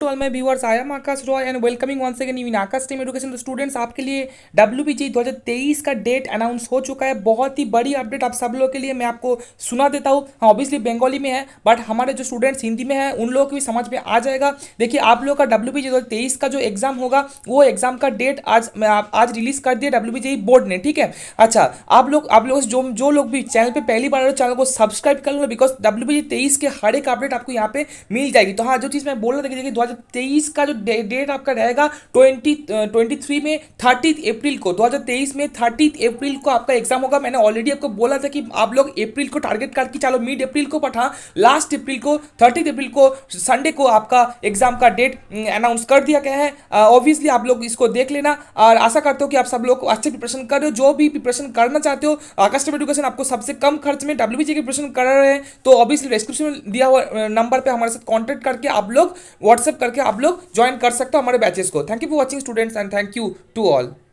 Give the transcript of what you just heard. To all my viewers, I am Akash Roy and welcoming once again in Akash team education. तो students, आपके लिए WPBJ 2023 का date announce हो चुका है। बहुत ही बड़ी अपडेट आप सब लोगों के लिए मैं आपको सुना देता हूँ। हाँ, ऑब्वियसली बंगाली में है, बट हमारे जो स्टूडेंट्स हिंदी में है उन लोगों को भी समझ में आ जाएगा। देखिए, आप लोग का WPBJ 2023 का जो एग्जाम होगा वो एग्जाम का डेट आज रिलीज कर दिया WPBJ बोर्ड ने, ठीक है। अच्छा, आप लोग जो लोग भी चैनल पर पहली बार, चैनल को सब्सक्राइब कर लो, बिकॉज WPBJ 23 के हर एक अपडेट आपको यहाँ पे मिल जाएगी। तो हाँ, जो चीज़ मैं बोल रहा था कि देखिए 2023 का जो डेट आपका रहेगा 2023 में 30 अप्रैल को, 2023 में 30 अप्रैल को आपका एग्जाम होगा। मैंने ऑलरेडी आपको बोला था कि आप लोग अप्रैल को टारगेट करके चलो, मिड अप्रैल को, पठा लास्ट अप्रैल को, 30 अप्रैल को संडे को आपका एग्जाम का डेट अनाउंस कर दिया गया है। ऑब्वियसली आप लोग इसको देख लेना और आशा करते हो कि आप सब लोग अच्छे प्रिपरेशन कर रहे हो। जो भी प्रिपरेशन करना चाहते हो, आकाश एजुकेशन आपको सबसे कम खर्च में WPBJ की प्रिपरेशन कर रहे हैं। तो ऑब्वियसली डिस्क्रिप्शन में दिया हुआ नंबर पर हमारे साथ कॉन्टैक्ट करके आप लोग व्हाट्सएप करके आप लोग ज्वाइन कर सकते हो हमारे बैचेस को। Thank you for watching students and thank you to all.